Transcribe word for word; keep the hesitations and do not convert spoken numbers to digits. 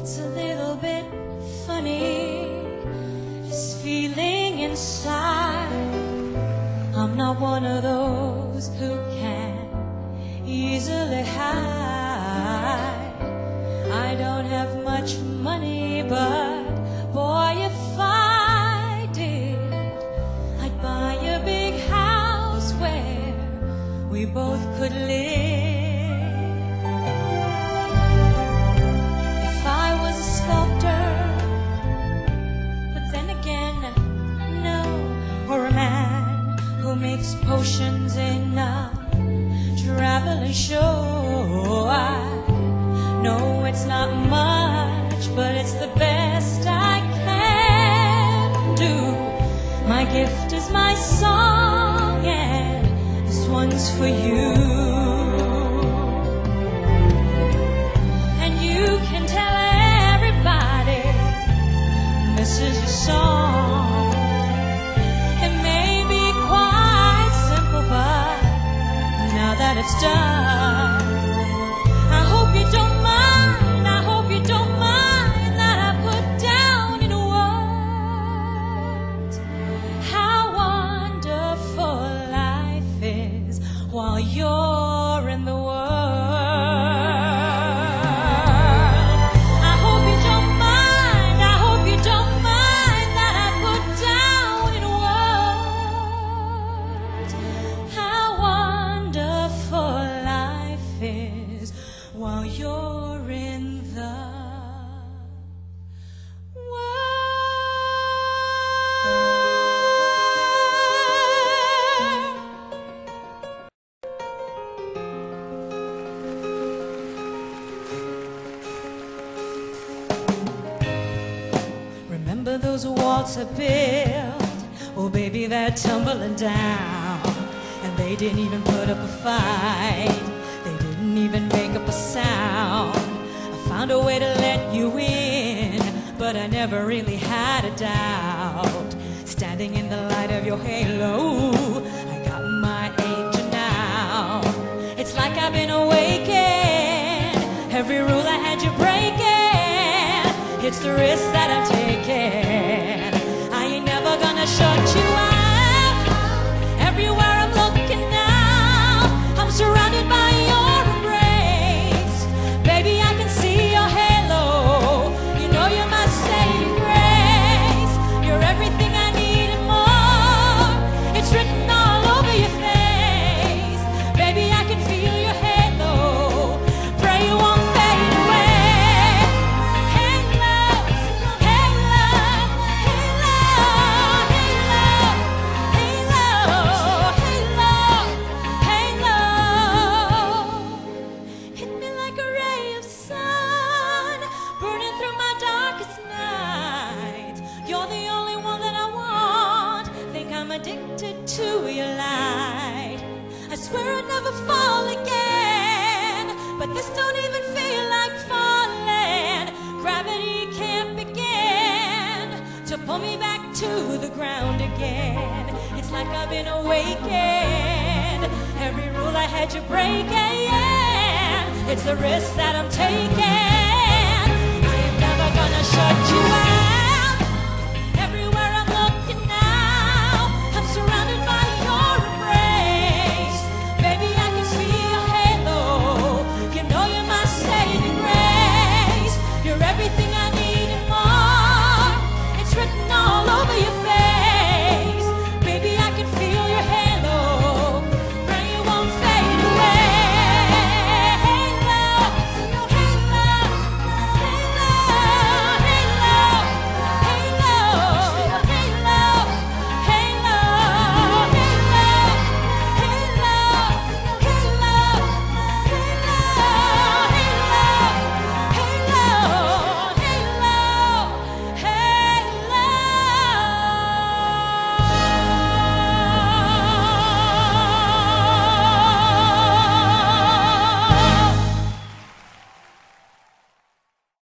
It's a little bit funny, this feeling inside. I'm not one of those who can easily hide. I don't have much money, but boy, if I did, I'd buy a big house where we both could live. Makes potions in a traveling show. I know it's not much, but it's the best I can do. My gift is my song, and this one's for you. And you can tell everybody this is your song. That it's done, I hope you don't mind, I hope you don't mind that I put down in words how wonderful life is while you're in the world. I hope you don't mind, I hope you don't mind that I put down in words how while you're in the world. Remember those walls I built? Oh baby, they're tumbling down. And they didn't even put up a fight, even make up a sound. I found a way to let you in, but I never really had a doubt. Standing in the light of your halo, I got my angel now. It's like I've been awakened, every rule I had you breaking. It's the risk that I'm taking, I ain't never gonna shut you out. Everywhere I'm looking now, I'm surrounded by your breaking, it's the risk that I'm taking.